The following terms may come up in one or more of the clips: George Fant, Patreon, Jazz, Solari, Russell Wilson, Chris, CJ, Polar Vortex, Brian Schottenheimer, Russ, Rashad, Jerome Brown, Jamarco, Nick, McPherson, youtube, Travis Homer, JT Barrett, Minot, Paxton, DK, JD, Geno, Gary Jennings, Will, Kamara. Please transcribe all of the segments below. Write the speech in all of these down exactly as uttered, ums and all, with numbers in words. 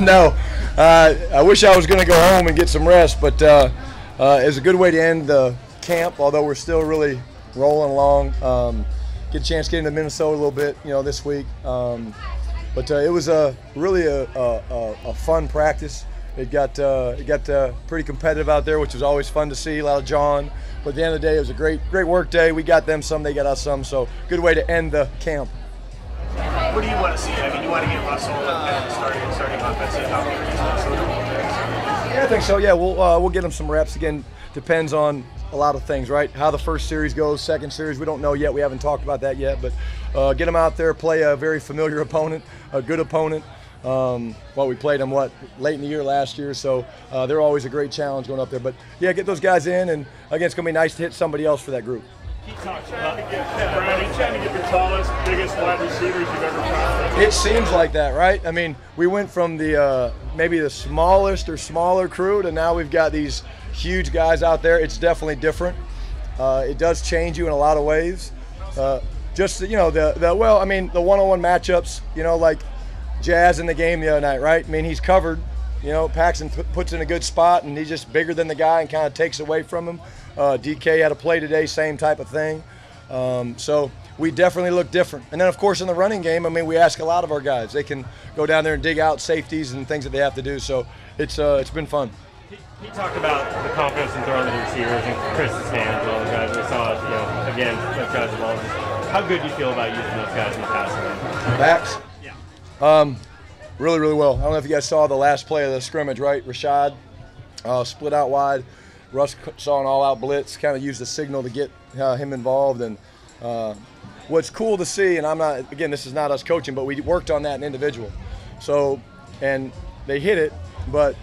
No, uh, I wish I was going to go home and get some rest, but uh, uh, it's a good way to end the camp, although we're still really rolling along. Um, get a chance to get into Minnesota a little bit, you know, this week. Um, but uh, it was a, really a, a, a fun practice. It got uh, it got uh, pretty competitive out there, which was always fun to see. A lot of John, but at the end of the day, it was a great great work day. We got them some, they got us some. So good way to end the camp. What do you want to see? I mean, you want to get Russell and starting starting offensive Yeah, I think so. Yeah, we'll uh, we'll get them some reps again. Depends on a lot of things, right? How the first series goes, second series, we don't know yet. We haven't talked about that yet, but uh, get them out there, play a very familiar opponent, a good opponent. Um, well, we played them, what, late in the year last year, so uh, they're always a great challenge going up there. But, yeah, get those guys in, and, again, it's going to be nice to hit somebody else for that group. Keep talking about it. Brown, he's trying to get the tallest, biggest wide receivers you've ever found. It seems like that, right? I mean, we went from the uh, maybe the smallest or smaller crew to now we've got these huge guys out there. It's definitely different. Uh, it does change you in a lot of ways. Uh, just, you know, the, the well, I mean, the one-on-one matchups, you know, like, Jazz in the game the other night, right? I mean, he's covered. You know, Paxton puts in a good spot, and he's just bigger than the guy and kind of takes away from him. Uh, D K had a play today, same type of thing. Um, so we definitely look different. And then, of course, in the running game, I mean, we ask a lot of our guys. They can go down there and dig out safeties and things that they have to do. So it's uh, it's been fun. He, he talked about the confidence in throwing the receivers and Chris's hands, all the guys we saw. You know, again, those guys are all. How good do you feel about using those guys in the passing game? Backs. Um, really, really well. I don't know if you guys saw the last play of the scrimmage, right? Rashad uh, split out wide. Russ saw an all-out blitz, kind of used the signal to get uh, him involved. And uh, what's cool to see, and I'm not, again, this is not us coaching, but we worked on that in individual. So, and they hit it, but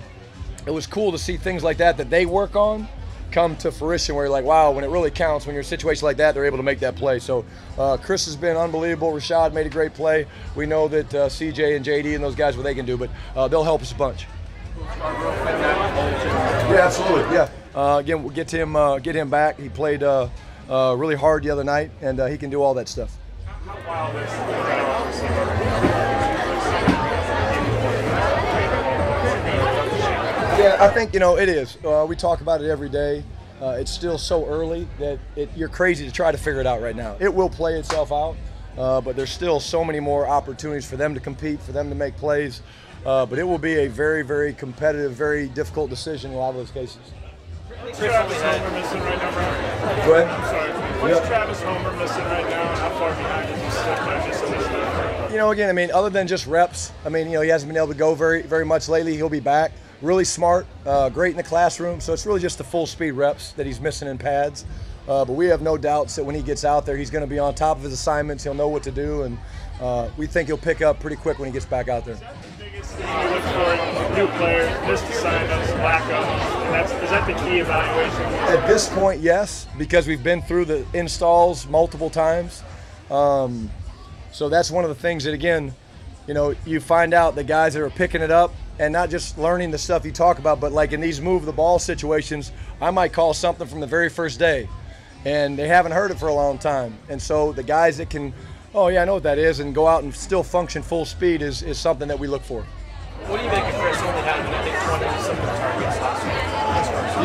it was cool to see things like that that they work on come to fruition where you're like, wow, when it really counts, when you're in a situation like that, they're able to make that play. So uh, Chris has been unbelievable. Rashad made a great play. We know that uh, C J and J D and those guys, what they can do, but uh, they'll help us a bunch. Yeah, absolutely, yeah. Uh, again, we'll get him, uh, get him back. He played uh, uh, really hard the other night, and uh, he can do all that stuff. Yeah, I think, you know, it is. Uh, we talk about it every day. Uh, it's still so early that it, you're crazy to try to figure it out right now. It will play itself out, uh, but there's still so many more opportunities for them to compete, for them to make plays. Uh, but it will be a very, very competitive, very difficult decision in a lot of those cases. What's Travis Homer missing right now, Brian? Go ahead. I'm sorry. What's yep. Travis Homer missing right now? How far behind is he still just missing? You know, again, I mean, other than just reps, I mean, you know, he hasn't been able to go very, very much lately. He'll be back. Really smart, uh, great in the classroom. So it's really just the full speed reps that he's missing in pads. Uh, but we have no doubts that when he gets out there, he's going to be on top of his assignments. He'll know what to do, and uh, we think he'll pick up pretty quick when he gets back out there. Is that the biggest thing you look for? New players, missed assignments, lack of, and that's, is that the key evaluation? At this point, yes, because we've been through the installs multiple times. Um, so that's one of the things that, again, you know, you find out the guys that are picking it up, and not just learning the stuff you talk about, but like in these move the ball situations, I might call something from the very first day, and they haven't heard it for a long time. And so the guys that can, oh yeah, I know what that is, and go out and still function full speed is, is something that we look for. What do you make of Chris only having, I think, run into some of the targets last year?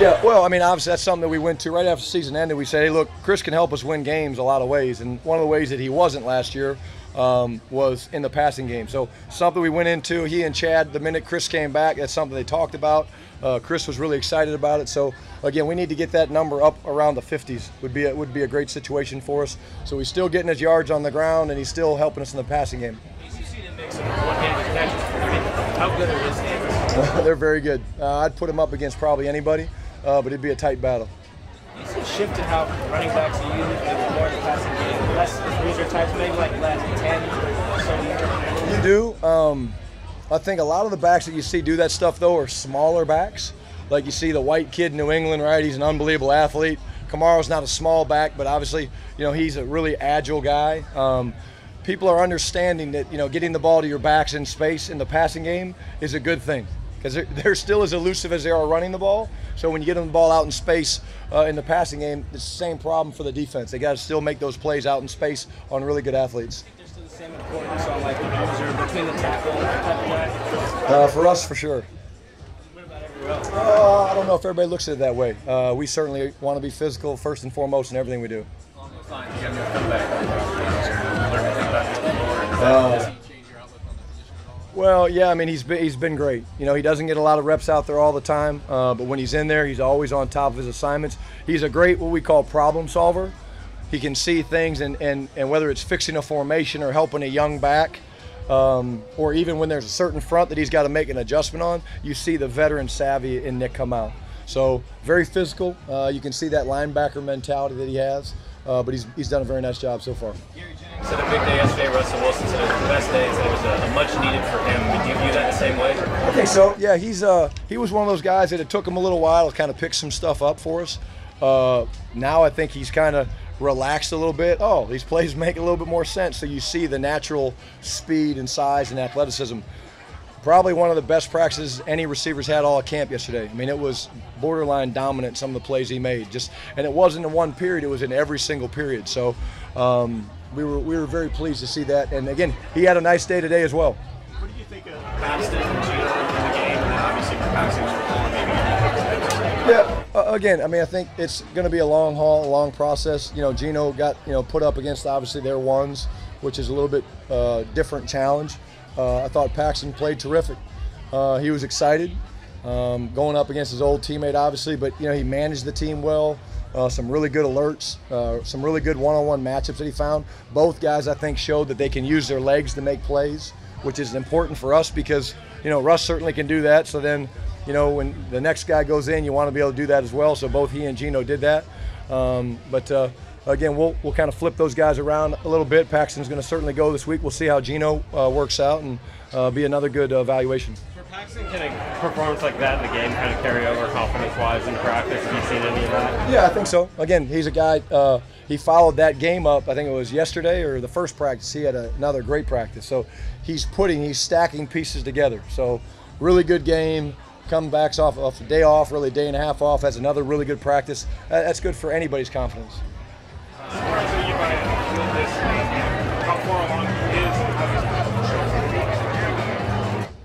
Yeah, well, I mean, obviously that's something that we went to right after the season ended. We said, hey, look, Chris can help us win games a lot of ways, and one of the ways that he wasn't last year Um, was in the passing game. So something we went into, he and Chad, the minute Chris came back, that's something they talked about. Uh, Chris was really excited about it. So again, we need to get that number up around the fifties. Would be a, would be a great situation for us. So he's still getting his yards on the ground, and he's still helping us in the passing game. You see the mix of one-handed catches for three. How good are his hands? They're very good. Uh, I'd put him up against probably anybody, uh, but it'd be a tight battle. You see shifted how running backs are used in more in the passing game. You do. Um, I think a lot of the backs that you see do that stuff, though, are smaller backs. Like you see the white kid in New England, right? He's an unbelievable athlete. Kamara's not a small back, but obviously, you know, he's a really agile guy. Um, people are understanding that, you know, getting the ball to your backs in space in the passing game is a good thing, because they're, they're still as elusive as they are running the ball. So when you get them the ball out in space uh, in the passing game, it's the same problem for the defense. They got to still make those plays out in space on really good athletes. I think there's still the same importance on like the user between the tackle and the uh, for us, for sure. What about everyone else? Uh, I don't know if everybody looks at it that way. Uh, we certainly want to be physical first and foremost in everything we do. Along those lines, you have no comeback. Well, yeah, I mean, he's been, he's been great. You know, he doesn't get a lot of reps out there all the time, uh, but when he's in there, he's always on top of his assignments. He's a great, what we call, problem solver. He can see things, and, and, and whether it's fixing a formation or helping a young back, um, or even when there's a certain front that he's got to make an adjustment on, you see the veteran savvy in Nick come out. So very physical. Uh, you can see that linebacker mentality that he has. Uh, but he's, he's done a very nice job so far. Gary Jennings said a big day yesterday. Russell Wilson said it was the best day. He said it was a, a much needed for him. Would you view that the same way? I think so. Yeah, he's uh, he was one of those guys that it took him a little while to kind of pick some stuff up for us. Uh, now I think he's kind of relaxed a little bit. Oh, these plays make a little bit more sense. So you see the natural speed and size and athleticism. Probably one of the best practices any receiver's had all at camp yesterday. I mean, it was borderline dominant, some of the plays he made. Just, and it wasn't in one period, it was in every single period. So um, we were we were very pleased to see that. And again, he had a nice day today as well. What do you think of Paxton and Geno in the game? And obviously, Paxton was performing maybe. Yeah. Uh, again, I mean, I think it's going to be a long haul, a long process. You know, Geno got you know put up against obviously their ones, which is a little bit uh, different challenge. Uh, I thought Paxton played terrific. Uh, he was excited, um, going up against his old teammate, obviously, but you know he managed the team well. Uh, some really good alerts, uh, some really good one-on-one matchups that he found. Both guys, I think, showed that they can use their legs to make plays, which is important for us because you know Russ certainly can do that. So then, you know, when the next guy goes in, you want to be able to do that as well. So both he and Geno did that. Um, but uh, Again, we'll, we'll kind of flip those guys around a little bit. Paxton's going to certainly go this week. We'll see how Geno uh, works out and uh, be another good uh, evaluation. For Paxton, can a performance like that in the game kind of carry over confidence-wise in practice? Have you seen any of that? Yeah, I think so. Again, he's a guy, uh, he followed that game up, I think it was yesterday or the first practice. He had a, another great practice. So he's putting, he's stacking pieces together. So really good game. Comebacks off, off a day off, really a day and a half off. Has another really good practice. That's good for anybody's confidence.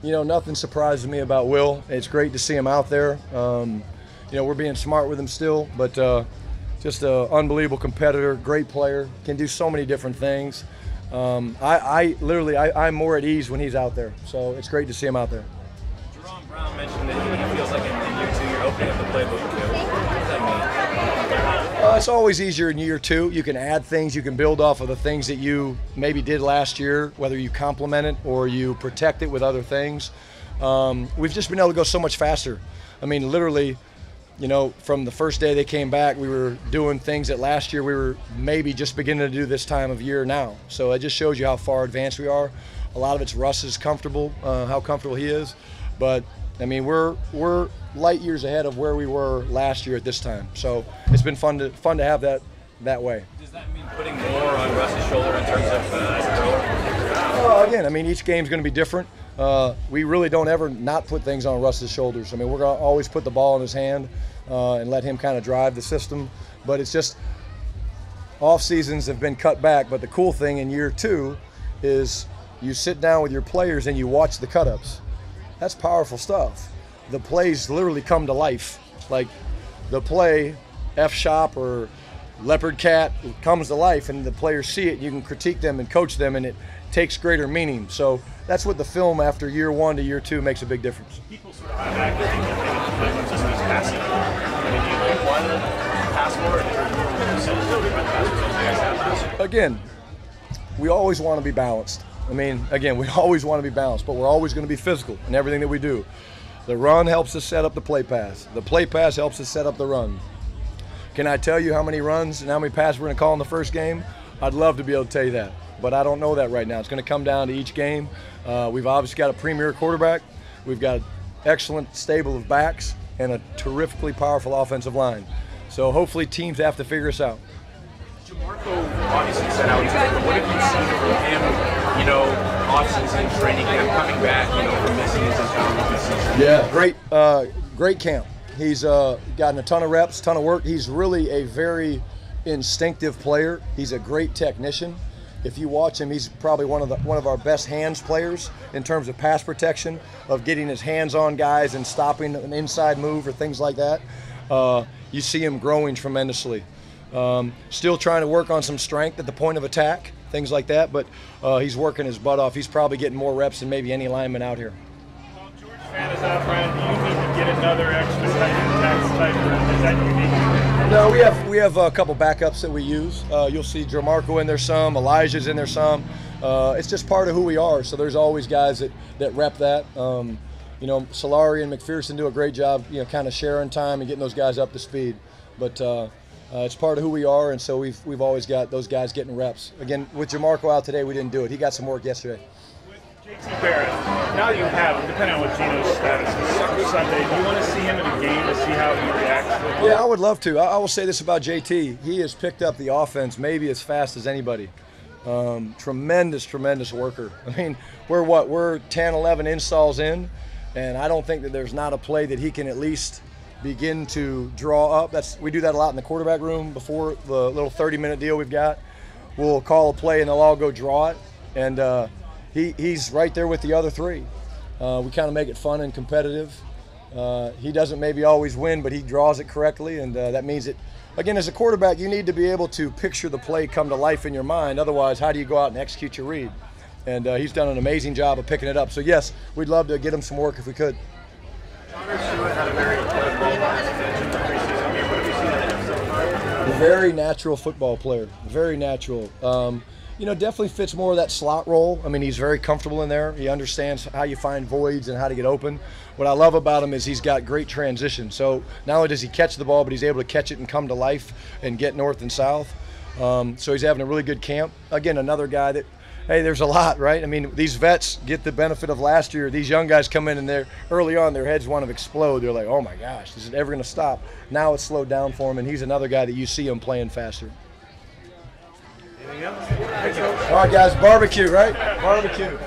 You know, nothing surprises me about Will. It's great to see him out there. Um, you know, we're being smart with him still, but uh, just an unbelievable competitor, great player, can do so many different things. Um, I, I literally, I, I'm more at ease when he's out there, so it's great to see him out there. Jerome Brown mentioned that he feels like in year two you're opening up the playbook. Uh, it's always easier in year two. You can add things, you can build off of the things that you maybe did last year, whether you complement it or you protect it with other things. Um, we've just been able to go so much faster. I mean, literally, you know, from the first day they came back, we were doing things that last year we were maybe just beginning to do this time of year now. So it just shows you how far advanced we are. A lot of it's Russ is comfortable, uh, how comfortable he is. But, I mean, we're we're light years ahead of where we were last year at this time. So it's been fun to fun to have that that way. Does that mean putting more on Russ's shoulder in terms of uh, well, again, I mean, each game's going to be different. Uh, we really don't ever not put things on Russ's shoulders. I mean, we're going to always put the ball in his hand uh, and let him kind of drive the system. But it's just off seasons have been cut back. But the cool thing in year two is you sit down with your players and you watch the cut-ups. That's powerful stuff. The plays literally come to life. Like the play, F Shop or Leopard Cat comes to life and the players see it. You can critique them and coach them and it takes greater meaning. So that's what the film after year one to year two makes a big difference. People sort of automatically think that maybe the playbook just means passing. I mean, do you like one pass more or do you Again, we always want to be balanced. I mean, again, we always want to be balanced, but we're always going to be physical in everything that we do. The run helps us set up the play pass. The play pass helps us set up the run. Can I tell you how many runs and how many passes we're going to call in the first game? I'd love to be able to tell you that, but I don't know that right now. It's going to come down to each game. Uh, we've obviously got a premier quarterback. We've got an excellent stable of backs and a terrifically powerful offensive line. So hopefully teams have to figure us out. Jamarco obviously set out, but what have you seen from him? You know, off-season training camp, coming back, you know, from this season. Yeah, great, uh, great camp. He's uh, gotten a ton of reps, ton of work. He's really a very instinctive player. He's a great technician. If you watch him, he's probably one of the one of our best hands players in terms of pass protection, of getting his hands on guys and stopping an inside move or things like that. Uh, you see him growing tremendously. Um, still trying to work on some strength at the point of attack, things like that, but uh, he's working his butt off. He's probably getting more reps than maybe any lineman out here. Well, George Fant is out, Brian. Do you need to get another extra tight end, tax type rep? Is that unique? No, we have, we have a couple backups that we use. Uh, you'll see Jamarco in there some, Elijah's in there some. Uh, it's just part of who we are, so there's always guys that, that rep that. Um, you know, Solari and McPherson do a great job, you know, kind of sharing time and getting those guys up to speed. But uh, Uh, it's part of who we are, and so we've we've always got those guys getting reps. Again, with Jamarco out today, we didn't do it. He got some work yesterday. With J T Barrett, now you have, depending on what Geno's status is Sunday, do you want to see him in a game to see how he reacts? To yeah, I would love to. I, I will say this about J T. He has picked up the offense maybe as fast as anybody. Um, tremendous, tremendous worker. I mean, we're what? We're ten, eleven installs in, and I don't think that there's not a play that he can at least – begin to draw up. That's, we do that a lot in the quarterback room before the little thirty minute deal we've got. We'll call a play and they'll all go draw it, and uh, he, he's right there with the other three. Uh, we kind of make it fun and competitive. Uh, he doesn't maybe always win, but he draws it correctly, and uh, that means it. Again, as a quarterback, you need to be able to picture the play come to life in your mind. Otherwise, how do you go out and execute your read? And uh, he's done an amazing job of picking it up. So yes, we'd love to get him some work if we could. Had a very Very natural football player, very natural. Um, you know, definitely fits more of that slot role. I mean, he's very comfortable in there. He understands how you find voids and how to get open. What I love about him is he's got great transition. So not only does he catch the ball, but he's able to catch it and come to life and get north and south. Um, so he's having a really good camp. Again, another guy that, hey, there's a lot, right? I mean, these vets get the benefit of last year. These young guys come in and they're early on, their heads want to explode. They're like, oh my gosh, is it ever going to stop? Now it's slowed down for him, and he's another guy that you see him playing faster. Anything else? All right, guys, barbecue, right? Barbecue.